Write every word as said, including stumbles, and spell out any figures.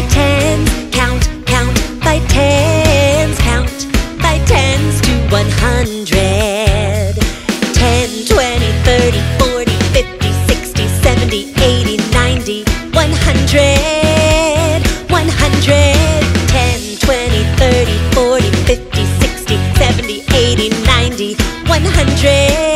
by tens, count, count by tens, count by tens to one hundred. Ten, twenty, thirty, forty, fifty, sixty, seventy, eighty, ninety, one hundred, one hundred. Ten, twenty, thirty, forty, fifty, sixty, seventy, eighty, ninety, one hundred.